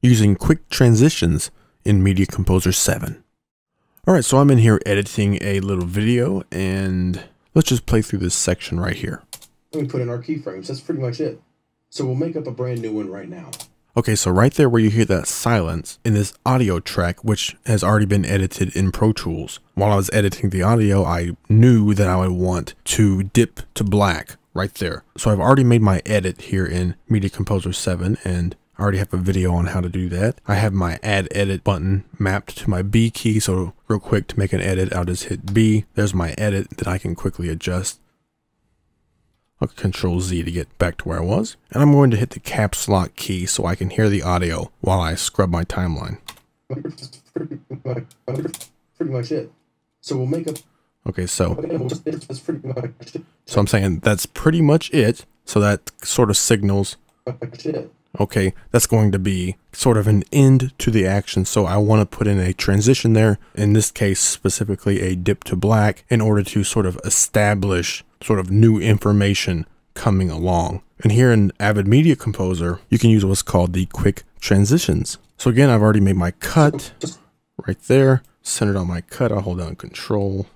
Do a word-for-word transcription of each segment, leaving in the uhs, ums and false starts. using quick transitions in Media Composer seven. Alright, so I'm in here editing a little video, and let's just play through this section right here. We put in our keyframes, that's pretty much it. So we'll make up a brand new one right now. Okay, so right there where you hear that silence in this audio track, which has already been edited in Pro Tools. While I was editing the audio, I knew that I would want to dip to black right there. So I've already made my edit here in Media Composer seven, and I already have a video on how to do that. I have my add edit button mapped to my B key. So real quick to make an edit, I'll just hit B. There's my edit that I can quickly adjust. I'll control Z to get back to where I was. And I'm going to hit the caps lock key so I can hear the audio while I scrub my timeline. That's pretty much, pretty much it. So we'll make a... Okay, so... That's pretty much it. So I'm saying that's pretty much it. So that sort of signals... That's it. Okay, that's going to be sort of an end to the action. So I want to put in a transition there. In this case, specifically a dip to black in order to sort of establish sort of new information coming along. And here in Avid Media Composer, you can use what's called the quick transitions. So again, I've already made my cut right there, centered on my cut. I'll hold down control.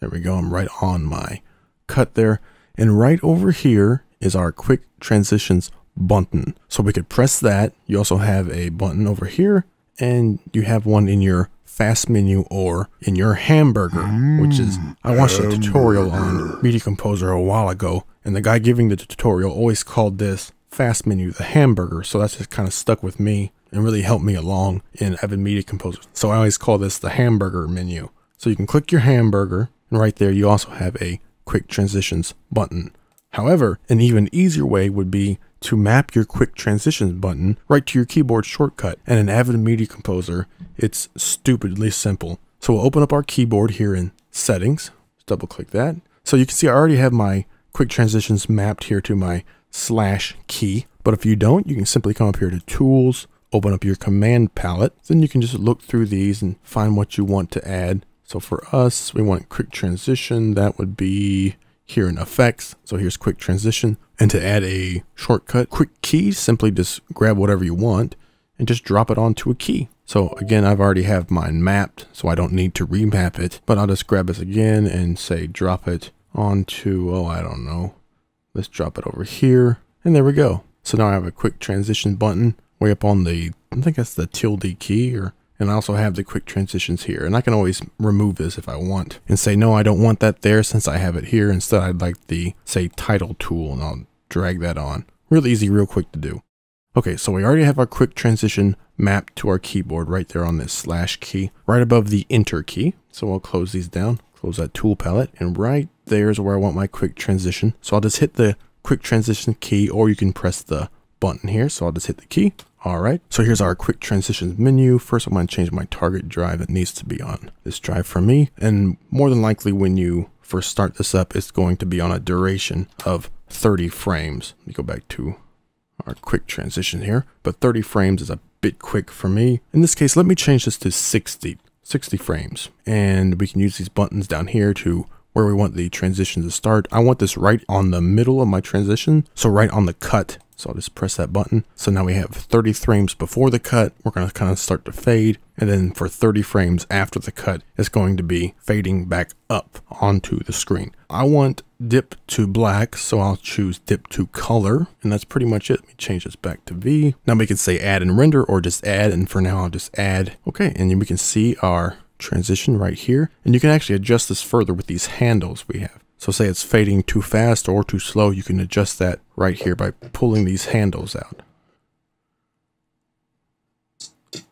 There we go. I'm right on my cut there. And right over here is our quick transitions button. So we could press that. You also have a button over here, and you have one in your fast menu or in your hamburger, which is, I watched a tutorial on Media Composer a while ago, and the guy giving the tutorial always called this fast menu the hamburger. So that's just kind of stuck with me and really helped me along in Avid Media Composer. So I always call this the hamburger menu. So you can click your hamburger, and right there you also have a quick transitions button. However, an even easier way would be to map your quick transitions button right to your keyboard shortcut. And in Avid Media Composer, it's stupidly simple. So we'll open up our keyboard here in settings, double click that. So you can see I already have my quick transitions mapped here to my slash key. But if you don't, you can simply come up here to tools, open up your command palette. Then you can just look through these and find what you want to add. So for us, we want quick transition. That would be here in effects. So here's quick transition. And to add a shortcut quick key, simply just grab whatever you want and just drop it onto a key. So again, I've already have mine mapped, so I don't need to remap it, but I'll just grab this again and say, drop it onto, oh, I don't know. Let's drop it over here. And there we go. So now I have a quick transition button way up on the, I think that's the tilde key or, and I also have the quick transitions here, and I can always remove this if I want and say, no, I don't want that there since I have it here. Instead, I'd like the, say, title tool, and I'll drag that on. Really easy, real quick to do. Okay, so we already have our quick transition mapped to our keyboard right there on this slash key, right above the enter key. So I'll close these down, close that tool palette, and right there's where I want my quick transition. So I'll just hit the quick transition key, or you can press the button here. So I'll just hit the key. All right, so here's our quick transitions menu. First, I'm going to change my target drive that needs to be on this drive for me. And more than likely, when you first start this up, it's going to be on a duration of thirty frames. Let me go back to our quick transition here. But thirty frames is a bit quick for me. In this case, let me change this to sixty, sixty frames. And we can use these buttons down here to where we want the transition to start. I want this right on the middle of my transition. So right on the cut. So I'll just press that button. So now we have thirty frames before the cut. We're going to kind of start to fade. And then for thirty frames after the cut, it's going to be fading back up onto the screen. I want dip to black. So I'll choose dip to color. And that's pretty much it. Let me change this back to V. Now we can say add and render or just add. And for now, I'll just add. Okay. And then we can see our transition right here. And you can actually adjust this further with these handles we have. So say it's fading too fast or too slow, you can adjust that right here by pulling these handles out. Of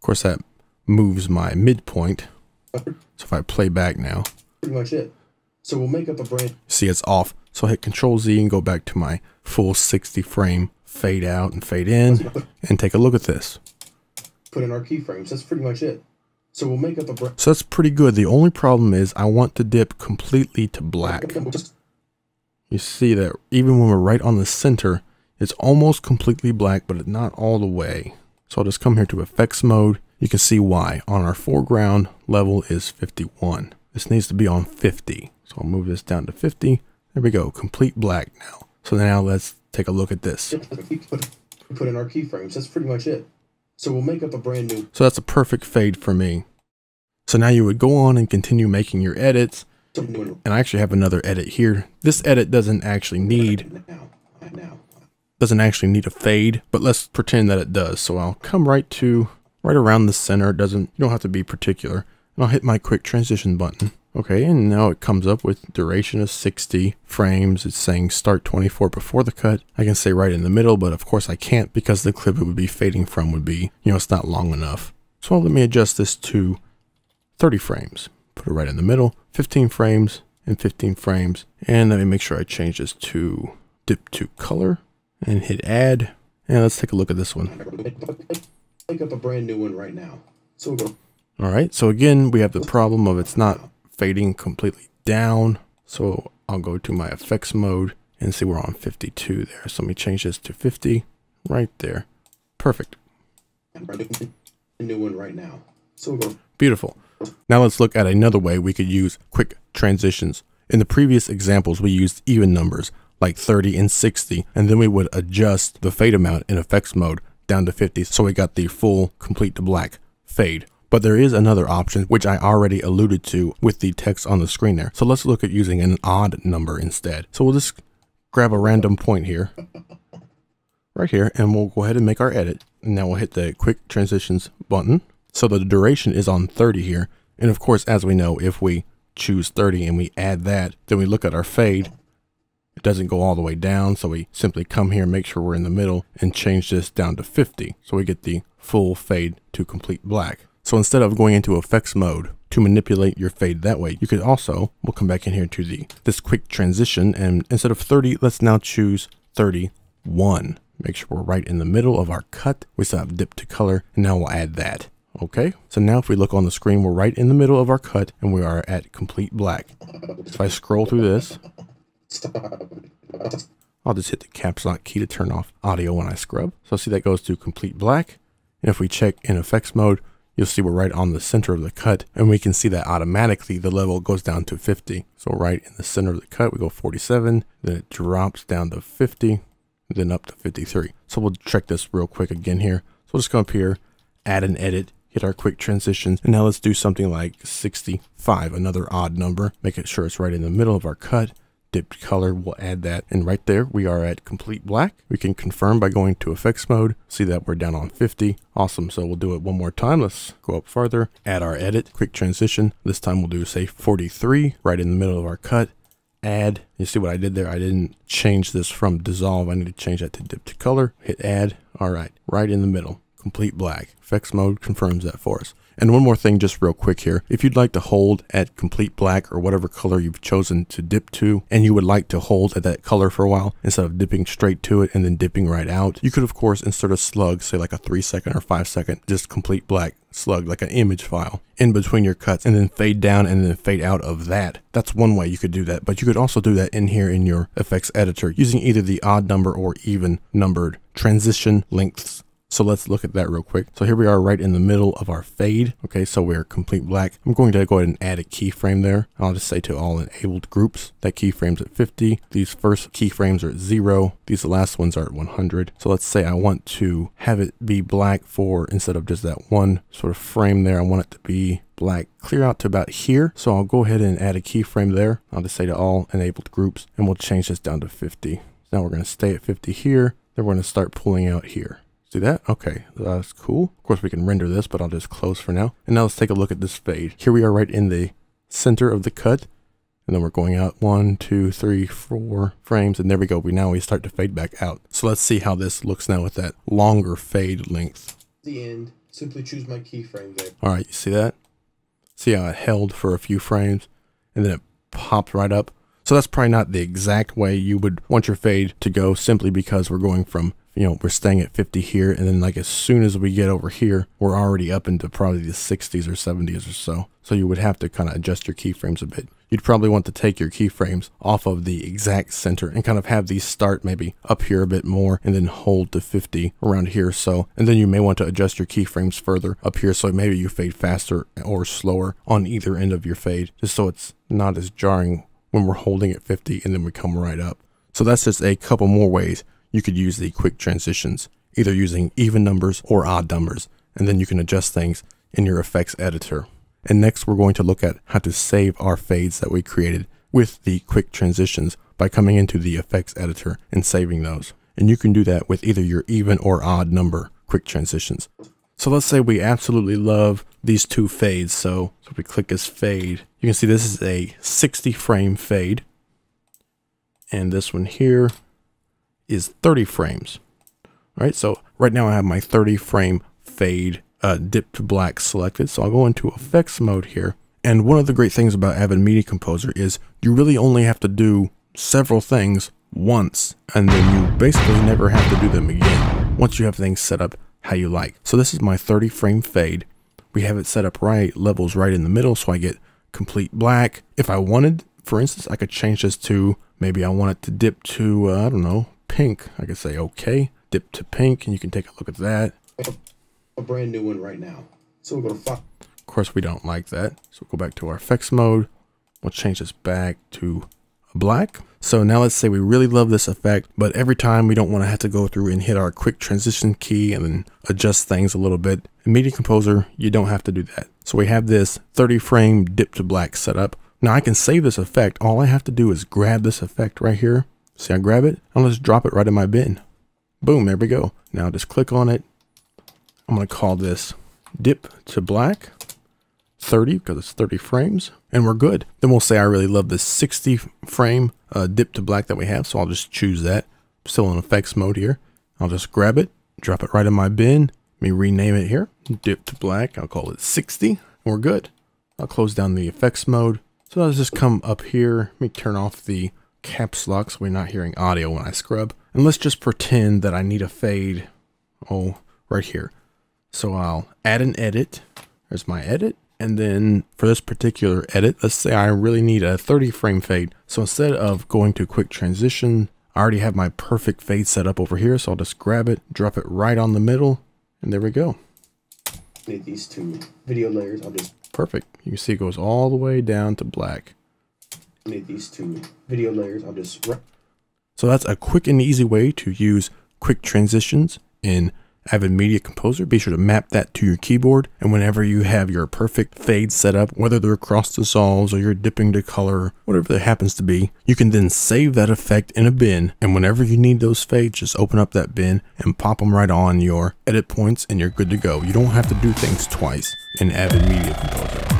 course, that moves my midpoint. So if I play back now, pretty much it. So we'll make up a brand. See, it's off. So I hit Control Z and go back to my full sixty frame fade out and fade in, and take a look at this. Put in our keyframes. That's pretty much it. So we'll make up a So that's pretty good. The only problem is I want to dip completely to black. You see that even when we're right on the center, it's almost completely black, but not all the way. So I'll just come here to effects mode. You can see why on our foreground level is fifty-one. This needs to be on fifty. So I'll move this down to fifty. There we go. Complete black now. So now let's take a look at this. we put in our keyframes. That's pretty much it. So we'll make up a brand new. So that's a perfect fade for me. So now you would go on and continue making your edits. And I actually have another edit here. This edit doesn't actually need, doesn't actually need a fade, but let's pretend that it does. So I'll come right to, right around the center. It doesn't, you don't have to be particular. And I'll hit my quick transition button. Okay, and now it comes up with duration of sixty frames. It's saying start twenty-four before the cut. I can say right in the middle, but of course I can't because the clip it would be fading from would be, you know, it's not long enough. So let me adjust this to thirty frames. Put it right in the middle, fifteen frames and fifteen frames. And let me make sure I change this to dip to color and hit add. And let's take a look at this one. Pick up a brand new one right now. So we'll go. All right, so again, we have the problem of it's not fading completely down. So I'll go to my effects mode and see we're on fifty-two there. So let me change this to fifty right there. Perfect. New one right now. So we'll go. Beautiful. Now let's look at another way we could use quick transitions. In the previous examples, we used even numbers like thirty and sixty, and then we would adjust the fade amount in effects mode down to fifty. So we got the full complete to black fade. But there is another option, which I already alluded to with the text on the screen there. So let's look at using an odd number instead. So we'll just grab a random point here, right here, and we'll go ahead and make our edit. And now we'll hit the quick transitions button. So the duration is on thirty here. And of course, as we know, if we choose thirty and we add that, then we look at our fade. It doesn't go all the way down. So we simply come here, make sure we're in the middle and change this down to fifty. So we get the full fade to complete black. So instead of going into effects mode to manipulate your fade that way, you could also, we'll come back in here to the this quick transition, and instead of thirty, let's now choose thirty-one. Make sure we're right in the middle of our cut. We still have dip to color, and now we'll add that. Okay, so now if we look on the screen, we're right in the middle of our cut, and we are at complete black. If I scroll through this, I'll just hit the caps lock key to turn off audio when I scrub. So see that goes to complete black, and if we check in effects mode, you'll see we're right on the center of the cut, and we can see that automatically the level goes down to fifty. So right in the center of the cut, we go forty-seven, then it drops down to fifty, then up to fifty-three. So we'll check this real quick again here. So we'll just come up here, add an edit, hit our quick transitions. And now let's do something like sixty-five, another odd number, making sure it's right in the middle of our cut. Dipped color, we'll add that. And right there, we are at complete black. We can confirm by going to effects mode. See that we're down on fifty. Awesome, so we'll do it one more time. Let's go up farther, add our edit, quick transition. This time we'll do say forty-three, right in the middle of our cut, add. You see what I did there? I didn't change this from dissolve. I need to change that to dip to color, hit add. All right, right in the middle, complete black. Effects mode confirms that for us. And one more thing, just real quick here. If you'd like to hold at complete black or whatever color you've chosen to dip to, and you would like to hold at that color for a while instead of dipping straight to it and then dipping right out, you could of course insert a slug, say like a three second or five second, just complete black slug, like an image file in between your cuts, and then fade down and then fade out of that. That's one way you could do that, but you could also do that in here in your effects editor using either the odd number or even numbered transition lengths. So let's look at that real quick. So here we are right in the middle of our fade. Okay, so we're complete black. I'm going to go ahead and add a keyframe there. I'll just say to all enabled groups, that keyframe's at fifty. These first keyframes are at zero. These last ones are at one hundred. So let's say I want to have it be black for, instead of just that one sort of frame there, I want it to be black clear out to about here. So I'll go ahead and add a keyframe there. I'll just say to all enabled groups, and we'll change this down to fifty. Now we're gonna stay at fifty here. Then we're gonna start pulling out here. See that? Okay, that's cool. Of course we can render this, but I'll just close for now. And now let's take a look at this fade. Here we are right in the center of the cut. And then we're going out one, two, three, four frames. And there we go. We now we start to fade back out. So let's see how this looks now with that longer fade length. The end. Simply choose my keyframe there. All right, you see that? See how it held for a few frames and then it popped right up. So that's probably not the exact way you would want your fade to go, simply because we're going from, you know, we're staying at fifty here, and then like as soon as we get over here, we're already up into probably the sixties or seventies or so. So you would have to kind of adjust your keyframes a bit. You'd probably want to take your keyframes off of the exact center and kind of have these start maybe up here a bit more and then hold to fifty around here or so. And then you may want to adjust your keyframes further up here, so maybe you fade faster or slower on either end of your fade, just so it's not as jarring when we're holding at fifty and then we come right up. So that's just a couple more ways you could use the quick transitions either using even numbers or odd numbers, and then you can adjust things in your effects editor. And next we're going to look at how to save our fades that we created with the quick transitions by coming into the effects editor and saving those. And you can do that with either your even or odd number quick transitions. So let's say we absolutely love these two fades. So, so if we click this fade, you can see this is a sixty frame fade. And this one here is thirty frames. All right, so right now I have my thirty frame fade uh, dip to black selected. So I'll go into effects mode here. And one of the great things about Avid Media Composer is you really only have to do several things once, and then you basically never have to do them again once you have things set up how you like. So this is my thirty frame fade. We have it set up right, levels right in the middle, so I get complete black. If I wanted, for instance, I could change this to, maybe I want it to dip to, uh, I don't know, pink. I could say, okay, dip to pink, and you can take a look at that. A brand new one right now. So we're gonna fuck. Of course, we don't like that. So we'll go back to our effects mode. We'll change this back to black. So now let's say we really love this effect, but every time we don't want to have to go through and hit our quick transition key and then adjust things a little bit. In Media Composer, you don't have to do that. So we have this thirty frame dip to black set up. Now I can save this effect. All I have to do is grab this effect right here. See, I grab it and let's drop it right in my bin. Boom, there we go. Now just click on it. I'm going to call this dip to black thirty, because it's thirty frames, and we're good. Then we'll say I really love this sixty frame uh, dip to black that we have, so I'll just choose that. I'm still in effects mode here. I'll just grab it, drop it right in my bin. Let me rename it here, dip to black. I'll call it sixty, and we're good. I'll close down the effects mode. So I'll just come up here. Let me turn off the caps lock so we're not hearing audio when I scrub. And let's just pretend that I need a fade, oh, right here. So I'll add an edit. There's my edit. And then for this particular edit, let's say I really need a thirty frame fade. So instead of going to quick transition, I already have my perfect fade set up over here. So I'll just grab it, drop it right on the middle, and there we go. These two video layers, I'll just... Perfect. You can see it goes all the way down to black. These two video layers, I'll just... So that's a quick and easy way to use quick transitions in Avid Media Composer. Be sure to map that to your keyboard, and whenever you have your perfect fade set up, whether they're cross dissolves or you're dipping to color, whatever that happens to be, you can then save that effect in a bin, and whenever you need those fades, just open up that bin and pop them right on your edit points and you're good to go. You don't have to do things twice in Avid Media Composer.